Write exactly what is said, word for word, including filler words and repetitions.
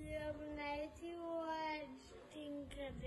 Dios, nadie se va a